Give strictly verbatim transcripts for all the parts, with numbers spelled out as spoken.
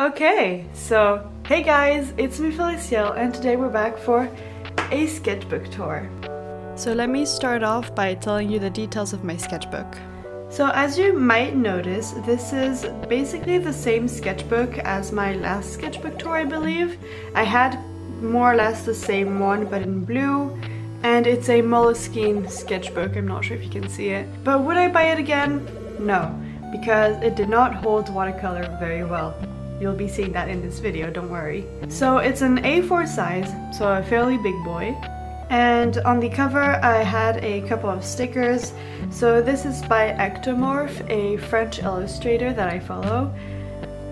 Okay, so hey guys, it's me Feliciel, and today we're back for a sketchbook tour. So let me start off by telling you the details of my sketchbook. So as you might notice, this is basically the same sketchbook as my last sketchbook tour, I believe. I had more or less the same one, but in blue, and it's a Moleskine sketchbook. I'm not sure if you can see it. But would I buy it again? No, because it did not hold watercolor very well. You'll be seeing that in this video, don't worry. So it's an A four size, so a fairly big boy. And on the cover I had a couple of stickers. So this is by Ectomorph, a French illustrator that I follow.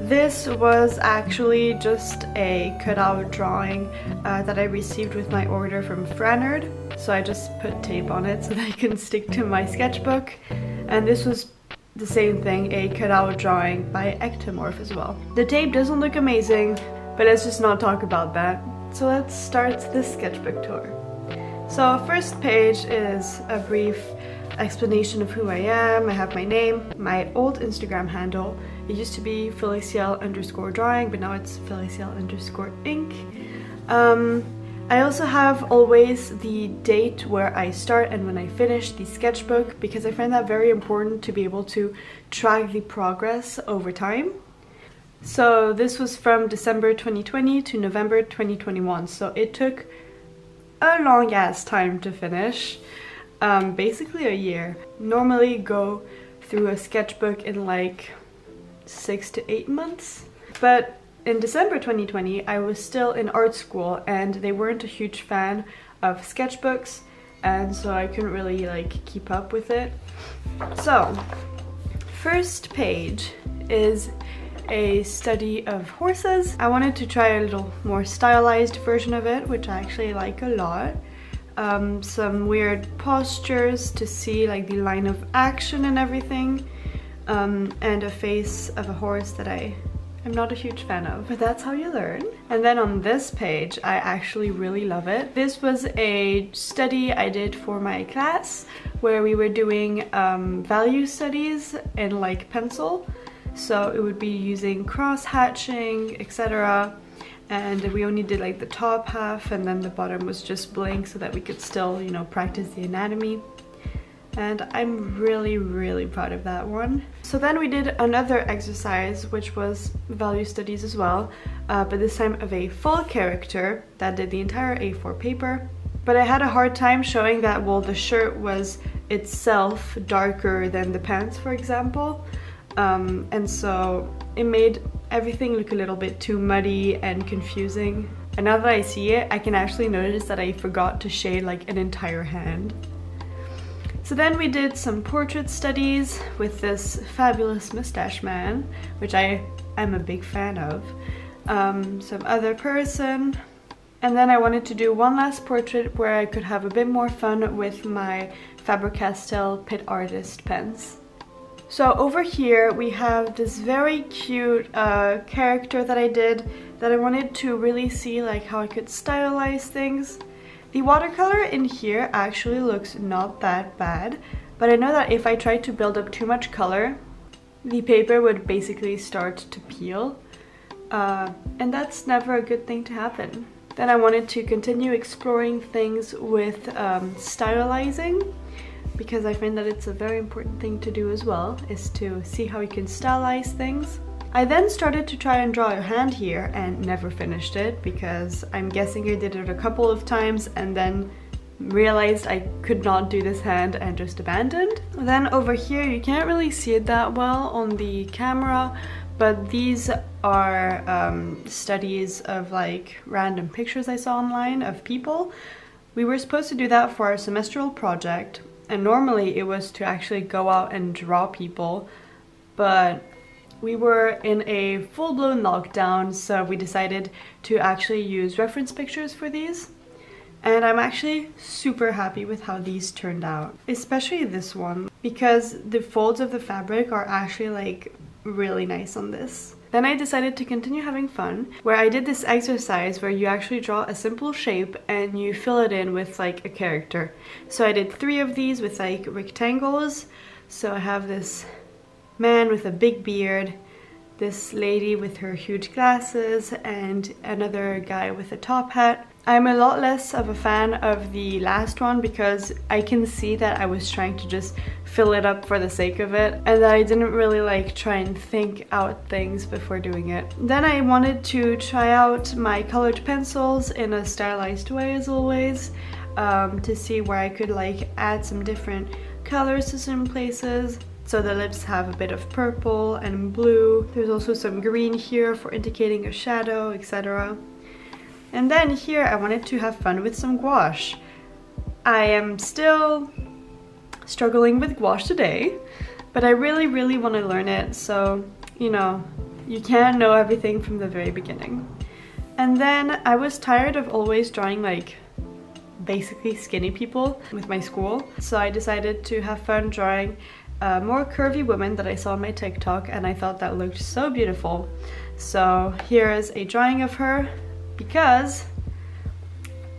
This was actually just a cutout drawing uh, that I received with my order from Frannerd. So I just put tape on it so that I can stick to my sketchbook. And this was the same thing, a cutout drawing by Ectomorph as well. The tape doesn't look amazing, but let's just not talk about that. So let's start this sketchbook tour. So first page is a brief explanation of who I am. I have my name, my old Instagram handle. It used to be Feliciel underscore drawing, but now it's Feliciel underscore ink. Um, I also have always the date where I start and when I finish the sketchbook, because I find that very important to be able to track the progress over time. So this was from December twenty twenty to November twenty twenty-one, so it took a long ass time to finish, um, basically a year. Normally go through a sketchbook in like six to eight months, but in December twenty twenty I was still in art school and they weren't a huge fan of sketchbooks, and so I couldn't really like keep up with it. So first page is a study of horses. I wanted to try a little more stylized version of it, which I actually like a lot. Um, some weird postures to see like the line of action and everything, um, and a face of a horse that I am not a huge fan of, but that's how you learn. And then on this page, I actually really love it. This was a study I did for my class where we were doing um, value studies in like pencil. So it would be using cross-hatching, et cetera. And we only did like the top half, and then the bottom was just blank so that we could still, you know, practice the anatomy. And I'm really, really proud of that one. So then we did another exercise, which was value studies as well, uh, but this time of a full character that did the entire A four paper. But I had a hard time showing that, well, the shirt was itself darker than the pants, for example. Um, and so it made everything look a little bit too muddy and confusing. And now that I see it, I can actually notice that I forgot to shade like an entire hand. So then we did some portrait studies with this fabulous mustache man, which I am a big fan of. Um, some other person. And then I wanted to do one last portrait where I could have a bit more fun with my Faber-Castell Pit Artist pens. So over here we have this very cute uh, character that I did, that I wanted to really see like how I could stylize things. The watercolor in here actually looks not that bad, but I know that if I tried to build up too much color, the paper would basically start to peel, uh, and that's never a good thing to happen. Then I wanted to continue exploring things with um, stylizing, because I find that it's a very important thing to do as well, is to see how you can stylize things. I then started to try and draw a hand here and never finished it, because I'm guessing I did it a couple of times and then realized I could not do this hand and just abandoned. Then over here you can't really see it that well on the camera, but these are um, studies of like random pictures I saw online of people. We were supposed to do that for our semestral project, and normally it was to actually go out and draw people, but we were in a full-blown lockdown, so we decided to actually use reference pictures for these. And I'm actually super happy with how these turned out, especially this one, because the folds of the fabric are actually like really nice on this. Then I decided to continue having fun, where I did this exercise where you actually draw a simple shape and you fill it in with like a character. So I did three of these with like rectangles. So I have this man with a big beard, this lady with her huge glasses and another guy with a top hat. I'm a lot less of a fan of the last one because I can see that I was trying to just fill it up for the sake of it and that I didn't really like try and think out things before doing it. Then I wanted to try out my colored pencils in a stylized way as always um, to see where I could like add some different colors to certain places. So the lips have a bit of purple and blue. There's also some green here for indicating a shadow, et cetera. And then here I wanted to have fun with some gouache. I am still struggling with gouache today, but I really, really want to learn it. So, you know, you can't know everything from the very beginning. And then I was tired of always drawing like basically skinny people with my school. So I decided to have fun drawing uh, more curvy women that I saw on my TikTok, and I thought that looked so beautiful. So here is a drawing of her, because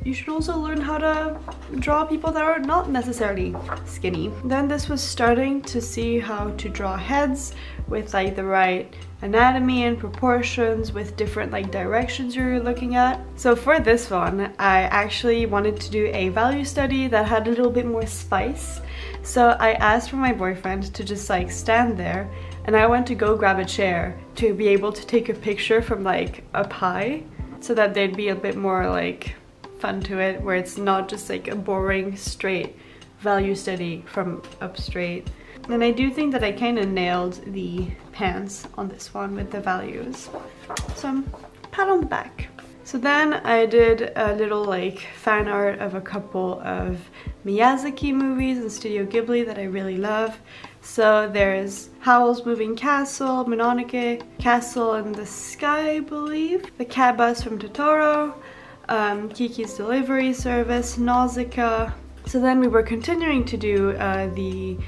you should also learn how to draw people that are not necessarily skinny. Then this was starting to see how to draw heads with like the right anatomy and proportions with different like directions you're looking at. So for this one, I actually wanted to do a value study that had a little bit more spice. So I asked for my boyfriend to just like stand there, and I went to go grab a chair to be able to take a picture from like up high, so that they'd be a bit more like fun to it, where it's not just like a boring straight value study from up straight. And I do think that I kind of nailed the pants on this one with the values, so I'm pat on the back. So then I did a little like fan art of a couple of Miyazaki movies and Studio Ghibli that I really love. So there's Howl's Moving Castle, Mononoke, Castle in the Sky, I believe, the cat bus from Totoro, um, Kiki's Delivery Service, Nausicaa. So then we were continuing to do uh, the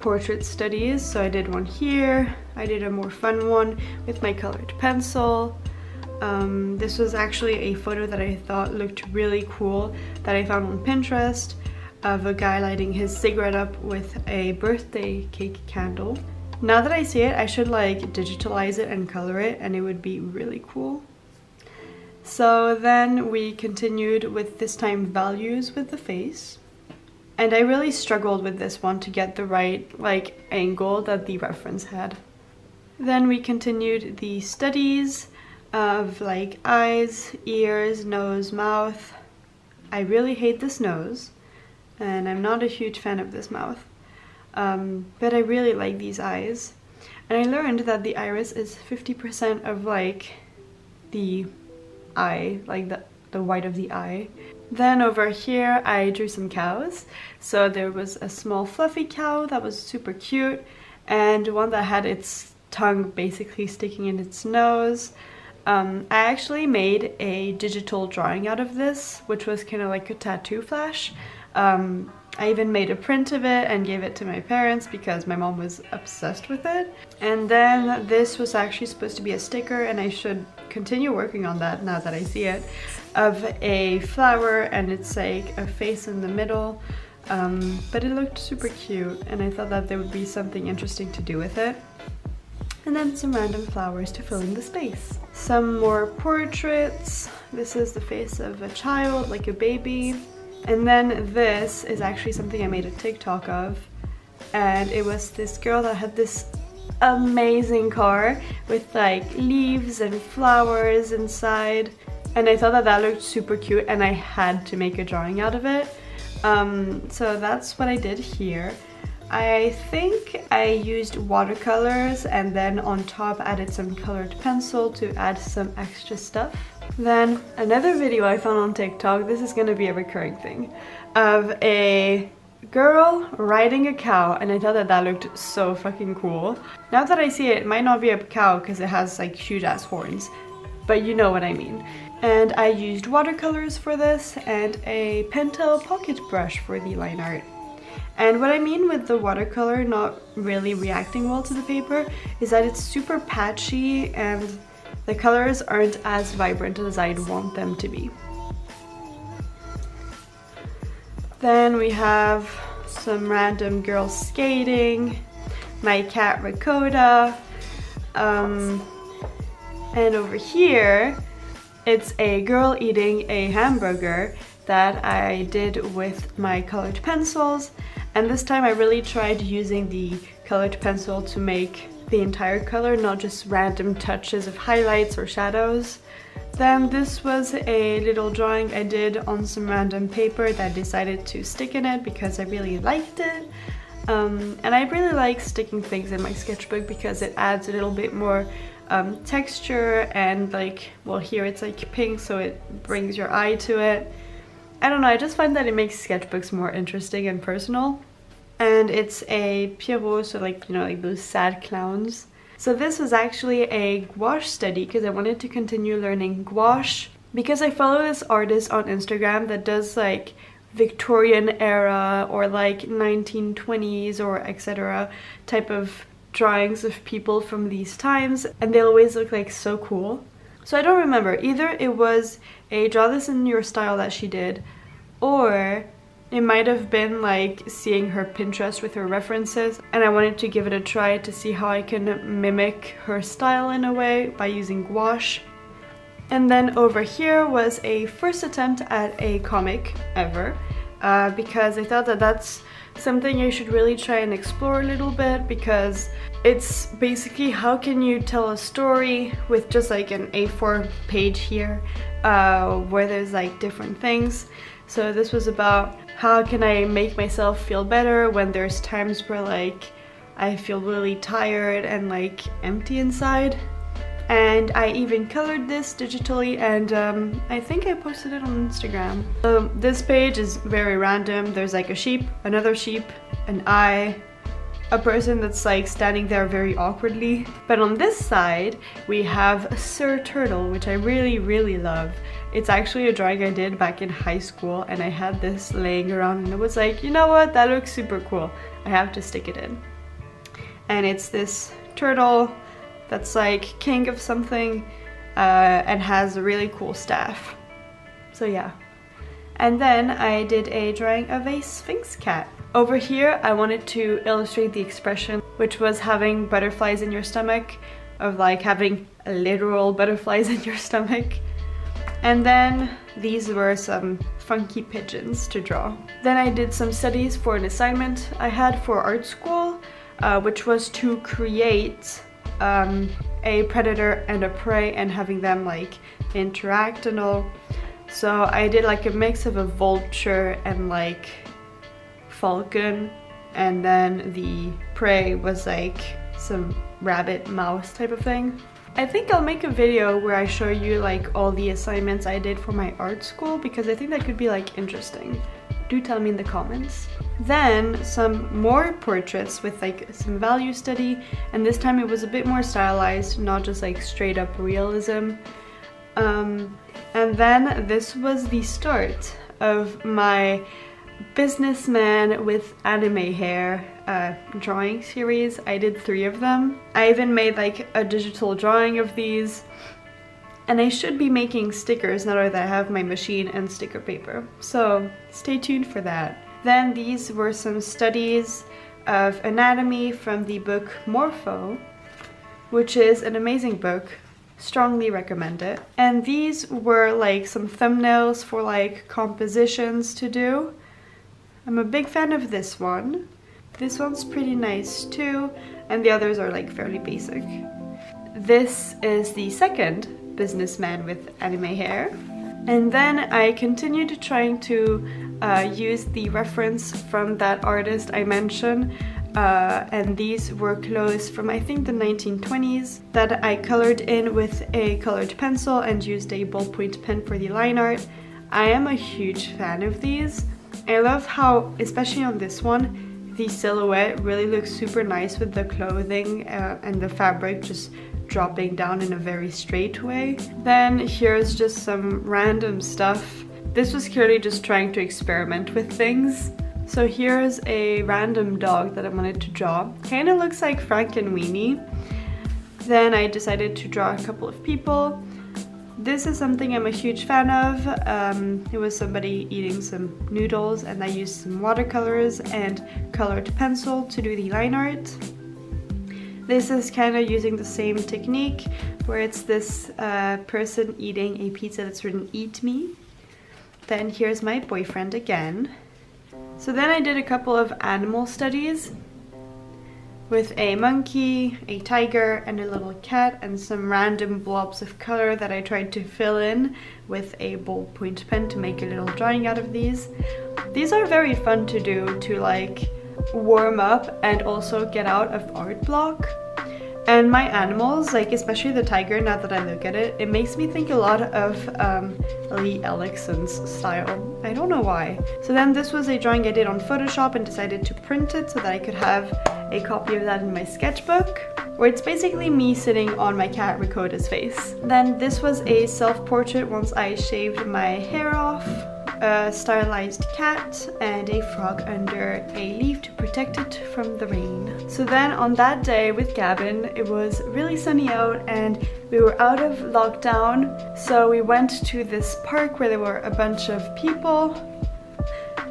portrait studies. So I did one here, I did a more fun one with my colored pencil. Um, this was actually a photo that I thought looked really cool that I found on Pinterest, of a guy lighting his cigarette up with a birthday cake candle. Now that I see it, I should like digitalize it and color it, and it would be really cool. So then we continued with this time values with the face. And I really struggled with this one to get the right like angle that the reference had. Then we continued the studies of like eyes, ears, nose, mouth. I really hate this nose, and I'm not a huge fan of this mouth, um, but I really like these eyes. And I learned that the iris is fifty percent of like the eye, like the, the white of the eye. Then over here I drew some cows. So there was a small fluffy cow that was super cute, and one that had its tongue basically sticking in its nose. Um, I actually made a digital drawing out of this, which was kind of like a tattoo flash. Um, I even made a print of it and gave it to my parents because my mom was obsessed with it. And then this was actually supposed to be a sticker, and I should continue working on that now that I see it, of a flower, and it's like a face in the middle. Um, but it looked super cute, and I thought that there would be something interesting to do with it. And then some random flowers to fill in the space. Some more portraits. This is the face of a child, like a baby. And then this is actually something I made a TikTok of, and it was this girl that had this amazing car with like leaves and flowers inside, and I thought that that looked super cute, and I had to make a drawing out of it. Um, so that's what I did here. I think I used watercolors, and then on top added some colored pencil to add some extra stuff. Then another video I found on TikTok, this is gonna be a recurring thing, of a girl riding a cow, and I thought that that looked so fucking cool. Now that I see it, it might not be a cow because it has like huge ass horns, but you know what I mean. And I used watercolors for this and a Pentel pocket brush for the line art. And what I mean with the watercolor not really reacting well to the paper is that it's super patchy, and the colors aren't as vibrant as I'd want them to be. Then we have some random girls skating, my cat Ricotta, Um, and over here, it's a girl eating a hamburger that I did with my colored pencils. And this time I really tried using the colored pencil to make the entire color, not just random touches of highlights or shadows. Then this was a little drawing I did on some random paper that I decided to stick in it because I really liked it. Um, and I really like sticking things in my sketchbook because it adds a little bit more um, texture and, like, well, here it's like pink, so it brings your eye to it. I don't know, I just find that it makes sketchbooks more interesting and personal. And it's a Pierrot, so like, you know, like those sad clowns. So this was actually a gouache study because I wanted to continue learning gouache because I follow this artist on Instagram that does like Victorian era or like nineteen twenties or et cetera type of drawings of people from these times, and they always look like so cool. So I don't remember, either it was a draw this in your style that she did, or it might have been like seeing her Pinterest with her references, and I wanted to give it a try to see how I can mimic her style in a way by using gouache. And then over here was a first attempt at a comic ever, uh, because I thought that that's something you should really try and explore a little bit, because it's basically how can you tell a story with just like an A four page here uh, where there's like different things. So this was about how can I make myself feel better when there's times where like I feel really tired and like empty inside. And I even colored this digitally, and um, I think I posted it on Instagram. Um, this page is very random. There's like a sheep, another sheep, an eye, a person that's like standing there very awkwardly. But on this side, we have Sir Turtle, which I really, really love. It's actually a drawing I did back in high school, and I had this laying around and I was like, you know what, that looks super cool. I have to stick it in. And it's this turtle that's like king of something uh, and has a really cool staff. So yeah. And then I did a drawing of a Sphinx cat. Over here, I wanted to illustrate the expression, which was having butterflies in your stomach, of like having literal butterflies in your stomach. And then these were some funky pigeons to draw. Then I did some studies for an assignment I had for art school, uh, which was to create um, a predator and a prey and having them like interact and all. So I did like a mix of a vulture and like falcon, and then the prey was like some rabbit mouse type of thing. I think I'll make a video where I show you like all the assignments I did for my art school, because I think that could be like interesting. Do tell me in the comments. Then some more portraits with like some value study, and this time it was a bit more stylized, not just like straight up realism. Um, and then this was the start of my businessman with anime hair uh, drawing series. I did three of them. I even made like a digital drawing of these, and I should be making stickers now that I have my machine and sticker paper, so stay tuned for that. Then these were some studies of anatomy from the book Morpho, which is an amazing book. Strongly recommend it. And these were like some thumbnails for like compositions to do. I'm a big fan of this one. This one's pretty nice too, and the others are like fairly basic. This is the second businessman with anime hair. And then I continued trying to uh, use the reference from that artist I mentioned. Uh, and these were clothes from I think the nineteen twenties that I colored in with a colored pencil and used a ballpoint pen for the line art. I am a huge fan of these. I love how, especially on this one, the silhouette really looks super nice with the clothing uh, and the fabric just dropping down in a very straight way. Then here's just some random stuff. This was clearly just trying to experiment with things. So here's a random dog that I wanted to draw. Kind of looks like Frank and Weenie. Then I decided to draw a couple of people. This is something I'm a huge fan of. Um, it was somebody eating some noodles, and I used some watercolors and colored pencil to do the line art. This is kind of using the same technique where it's this uh, person eating a pizza that's written "Eat me." Then here's my boyfriend again. So then I did a couple of animal studies with a monkey, a tiger, and a little cat, and some random blobs of color that I tried to fill in with a ballpoint pen to make a little drawing out of these. These are very fun to do to like warm up and also get out of art block. And my animals, like especially the tiger, now that I look at it, it makes me think a lot of um, Lee Ellickson's style. I don't know why. So then this was a drawing I did on Photoshop and decided to print it so that I could have a copy of that in my sketchbook, where it's basically me sitting on my cat Ricotta's face. Then this was a self-portrait once I shaved my hair off, a stylized cat, and a frog under a leaf to protect it from the rain. So then on that day with Gavin, it was really sunny out and we were out of lockdown, so we went to this park where there were a bunch of people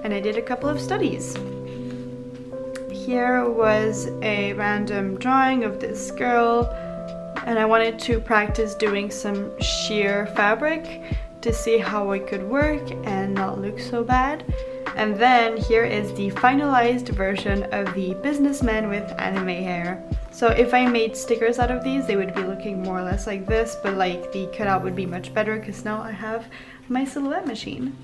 and I did a couple of studies. Here was a random drawing of this girl, and I wanted to practice doing some sheer fabric to see how it could work and not look so bad. And then here is the finalized version of the businessman with anime hair. So if I made stickers out of these, they would be looking more or less like this, but like the cutout would be much better because now I have my silhouette machine.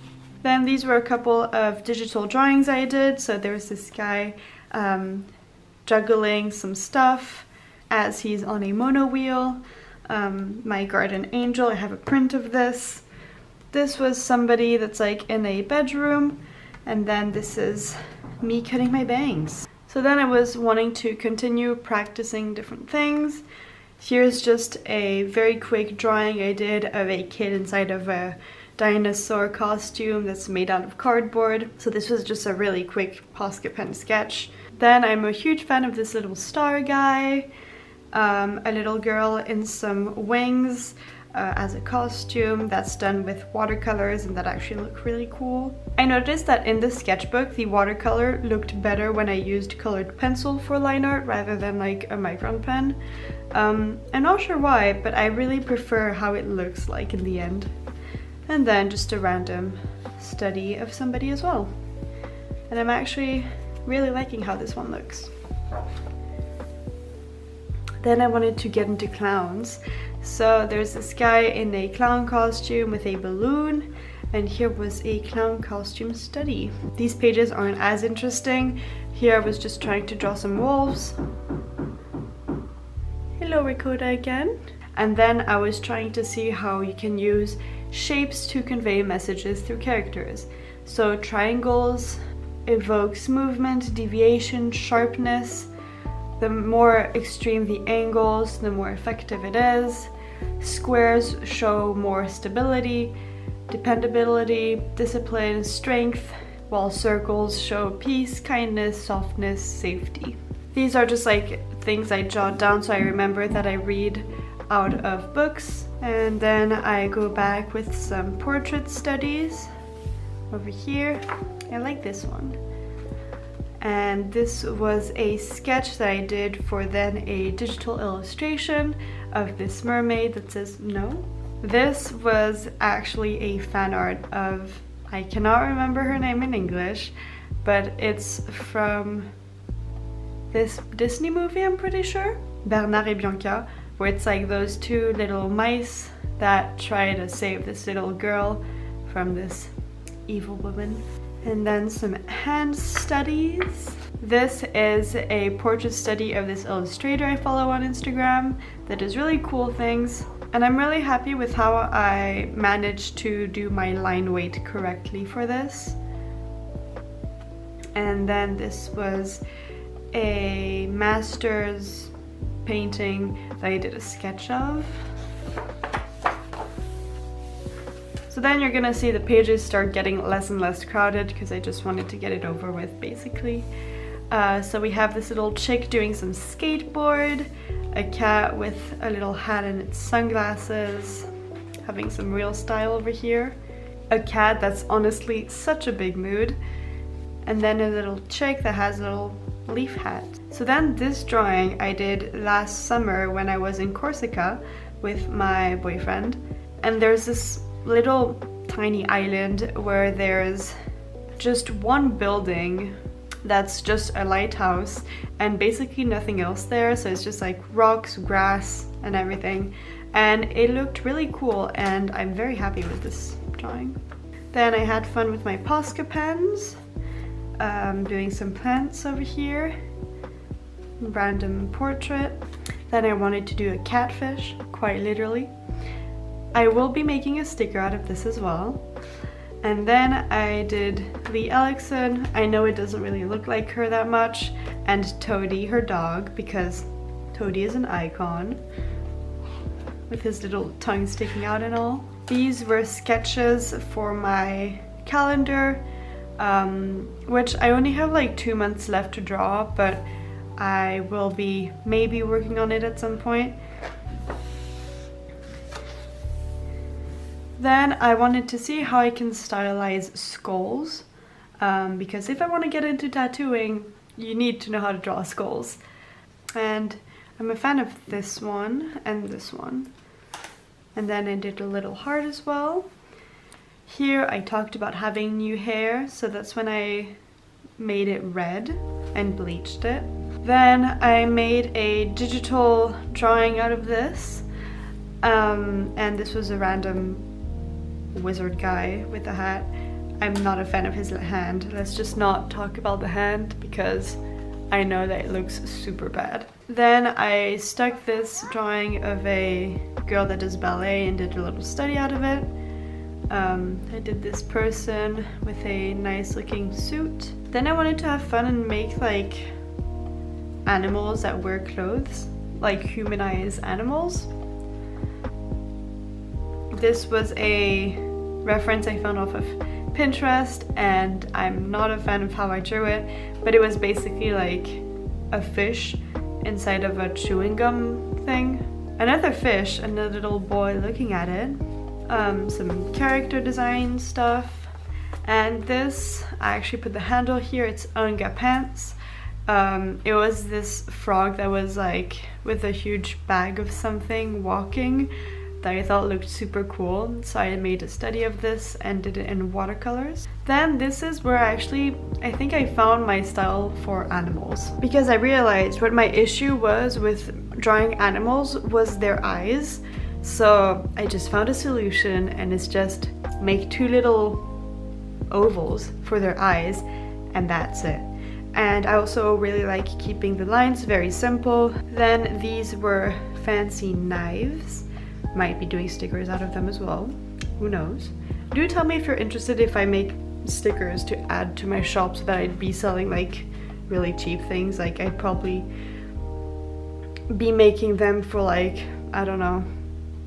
Then these were a couple of digital drawings I did. So there was this guy Um, juggling some stuff as he's on a mono wheel. Um, my garden angel, I have a print of this. This was somebody that's like in a bedroom, and then this is me cutting my bangs. So then I was wanting to continue practicing different things. Here's just a very quick drawing I did of a kid inside of a dinosaur costume that's made out of cardboard. So this was just a really quick Posca pen sketch. Then I'm a huge fan of this little star guy, um, a little girl in some wings uh, as a costume that's done with watercolors, and that actually look really cool. I noticed that in the sketchbook the watercolor looked better when I used colored pencil for line art rather than like a micron pen. Um, I'm not sure why, but I really prefer how it looks like in the end. And then just a random study of somebody as well. And I'm actually really liking how this one looks. Then I wanted to get into clowns. So there's this guy in a clown costume with a balloon, and here was a clown costume study. These pages aren't as interesting. Here I was just trying to draw some wolves. Hello Ricotta again. And then I was trying to see how you can use shapes to convey messages through characters. So triangles evokes movement, deviation, sharpness. The more extreme the angles, the more effective it is. Squares show more stability, dependability, discipline, strength, while circles show peace, kindness, softness, safety. These are just like things I jot down so I remember that I read out of books. And then I go back with some portrait studies over here. I like this one. And this was a sketch that I did for then a digital illustration of this mermaid that says no. This was actually a fan art of, I cannot remember her name in English, but it's from this Disney movie, I'm pretty sure, Bernard et Bianca, where it's like those two little mice that try to save this little girl from this evil woman. And then some hand studies. This is a portrait study of this illustrator I follow on Instagram that does really cool things. And I'm really happy with how I managed to do my line weight correctly for this. And then this was a master's painting that I did a sketch of. So then you're gonna see the pages start getting less and less crowded because I just wanted to get it over with basically. Uh, so we have this little chick doing some skateboard, a cat with a little hat and its sunglasses, having some real style over here, a cat that's honestly such a big mood, and then a little chick that has a little leaf hat. So then this drawing I did last summer when I was in Corsica with my boyfriend, and there's this little tiny island where there's just one building that's just a lighthouse and basically nothing else there, so it's just like rocks, grass and everything, and it looked really cool and I'm very happy with this drawing. Then I had fun with my Posca pens, um, doing some plants over here, random portrait. Then I wanted to do a catfish, quite literally. I will be making a sticker out of this as well. And then I did Lee Ellickson. I know it doesn't really look like her that much. And Toadie, her dog, because Toadie is an icon with his little tongue sticking out and all. These were sketches for my calendar, um, which I only have like two months left to draw, but I will be maybe working on it at some point. Then I wanted to see how I can stylize skulls, um, because if I want to get into tattooing, you need to know how to draw skulls. And I'm a fan of this one and this one. And then I did a little heart as well. Here I talked about having new hair, so that's when I made it red and bleached it. Then I made a digital drawing out of this, um, and this was a random wizard guy with a hat. I'm not a fan of his hand. Let's just not talk about the hand because I know that it looks super bad. Then I stuck this drawing of a girl that does ballet and did a little study out of it. Um, I did this person with a nice looking suit. Then I wanted to have fun and make like animals that wear clothes, like humanize animals. This was a reference I found off of Pinterest, and I'm not a fan of how I drew it, but it was basically like a fish inside of a chewing gum thing. Another fish and a little boy looking at it. Um, some character design stuff. And this, I actually put the handle here, it's Onga Pants. Um, it was this frog that was like with a huge bag of something walking that I thought looked super cool, so I made a study of this and did it in watercolors. Then this is where I actually, I think I found my style for animals, because I realized what my issue was with drawing animals was their eyes. So I just found a solution, and it's just make two little ovals for their eyes and that's it. And I also really like keeping the lines very simple. Then these were fancy knives. Might be doing stickers out of them as well, who knows. Do tell me if you're interested if I make stickers to add to my shop, so that I'd be selling like really cheap things. Like I'd probably be making them for like, I don't know,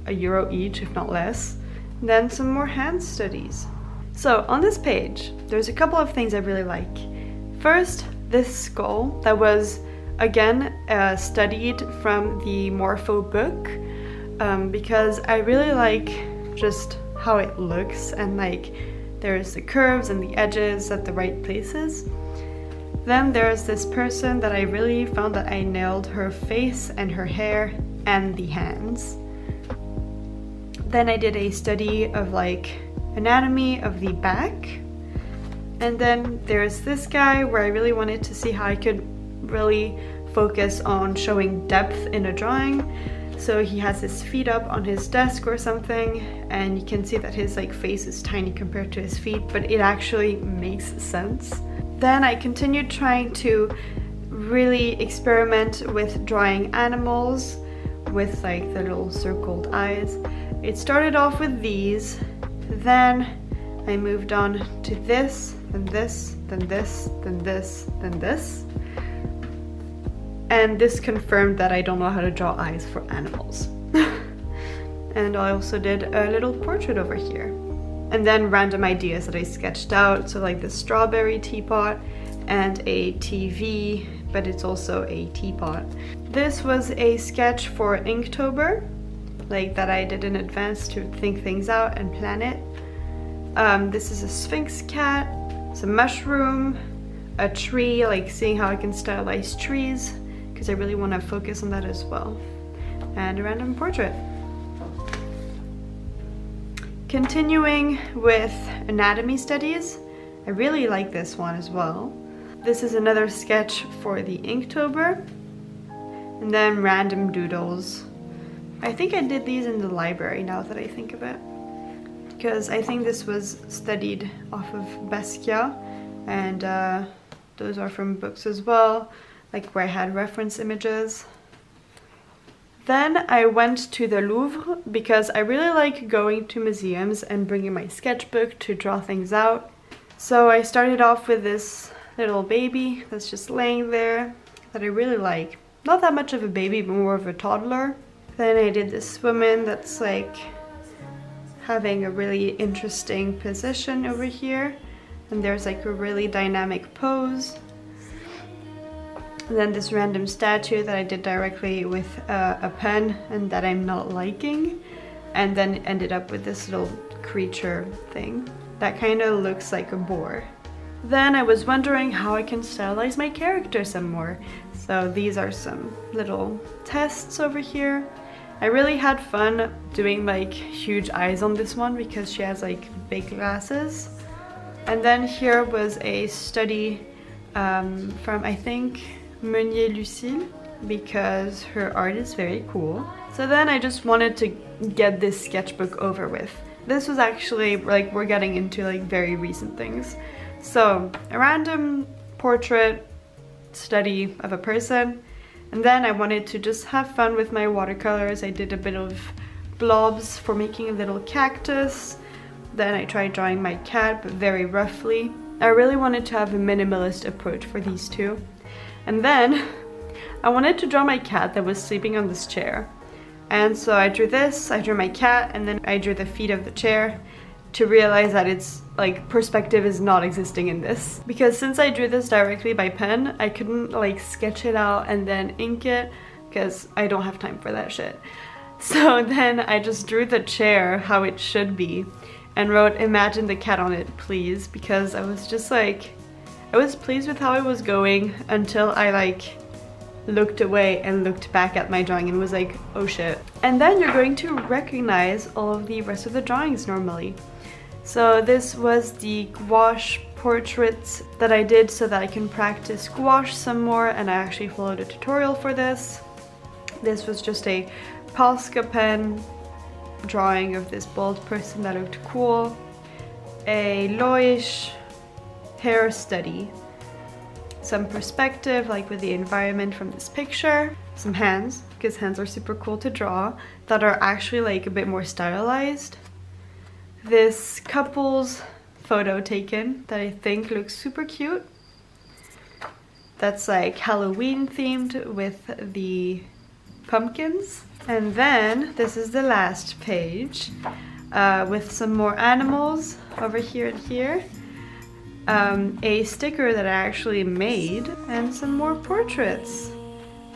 a euro each, if not less. Then some more hand studies. So on this page, there's a couple of things I really like. First, this skull that was again uh, studied from the Morpho book, um, because I really like just how it looks, and like there's the curves and the edges at the right places. Then there's this person that I really found that I nailed her face and her hair and the hands. Then I did a study of like anatomy of the back. And then there's this guy where I really wanted to see how I could really focus on showing depth in a drawing. So he has his feet up on his desk or something, and you can see that his like face is tiny compared to his feet, but it actually makes sense. Then I continued trying to really experiment with drawing animals with like the little circled eyes. It started off with these, then I moved on to this, then this, then this, then this, then this. And this confirmed that I don't know how to draw eyes for animals. And I also did a little portrait over here. And then random ideas that I sketched out, so like the strawberry teapot and a T V, but it's also a teapot. This was a sketch for Inktober, like that I did in advance to think things out and plan it. Um, this is a sphinx cat, it's a mushroom, a tree, like seeing how I can stylize trees, because I really want to focus on that as well. And a random portrait. Continuing with anatomy studies, I really like this one as well. This is another sketch for the Inktober. And then random doodles. I think I did these in the library now that I think of it, because I think this was studied off of Basquiat, and uh, those are from books as well, like where I had reference images. Then I went to the Louvre because I really like going to museums and bringing my sketchbook to draw things out. So I started off with this little baby that's just laying there that I really like. Not that much of a baby, but more of a toddler. Then I did this woman that's like having a really interesting position over here, and there's like a really dynamic pose. And then this random statue that I did directly with uh, a pen and that I'm not liking, and then ended up with this little creature thing that kind of looks like a boar. Then I was wondering how I can stylize my character some more, so these are some little tests over here. I really had fun doing like huge eyes on this one because she has like big glasses. And then here was a study um, from, I think, Meunier Lucile, because her art is very cool. So then I just wanted to get this sketchbook over with. This was actually like, we're getting into like very recent things. So a random portrait study of a person. And then I wanted to just have fun with my watercolors. I did a bit of blobs for making a little cactus. Then I tried drawing my cat, but very roughly. I really wanted to have a minimalist approach for these two. And then I wanted to draw my cat that was sleeping on this chair. And so I drew this, I drew my cat, and then I drew the feet of the chair to realize that it's like perspective is not existing in this, because since I drew this directly by pen, I couldn't like sketch it out and then ink it because I don't have time for that shit. So then I just drew the chair how it should be and wrote "Imagine the cat on it, please," because I was just like, I was pleased with how it was going until I like looked away and looked back at my drawing and was like, oh shit. And then you're going to recognize all of the rest of the drawings normally. So this was the gouache portraits that I did so that I can practice gouache some more, and I actually followed a tutorial for this. This was just a Posca pen drawing of this bald person that looked cool. A Loish hair study. Some perspective, like with the environment from this picture. Some hands, because hands are super cool to draw, that are actually like a bit more stylized. This couple's photo taken that I think looks super cute. That's like Halloween themed with the pumpkins. And then this is the last page uh, with some more animals over here and here. Um, a sticker that I actually made and some more portraits.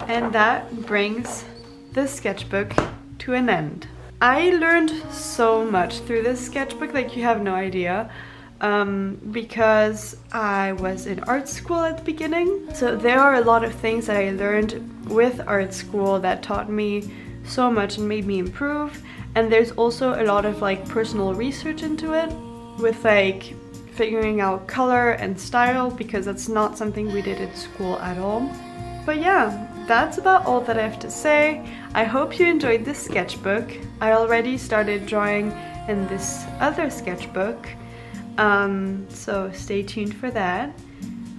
And that brings this sketchbook to an end. I learned so much through this sketchbook, like you have no idea, um, because I was in art school at the beginning. So there are a lot of things that I learned with art school that taught me so much and made me improve. And there's also a lot of like personal research into it, with like figuring out color and style, because that's not something we did at school at all. But yeah, that's about all that I have to say. I hope you enjoyed this sketchbook. I already started drawing in this other sketchbook, um, so stay tuned for that.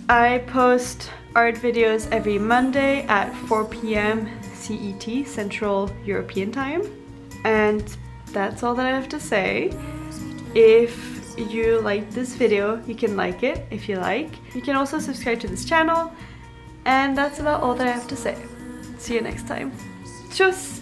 I post art videos every Monday at four p m C E T, Central European Time. And that's all that I have to say. If you liked this video, you can like it if you like. You can also subscribe to this channel. And that's about all that I have to say. See you next time. Tschüss!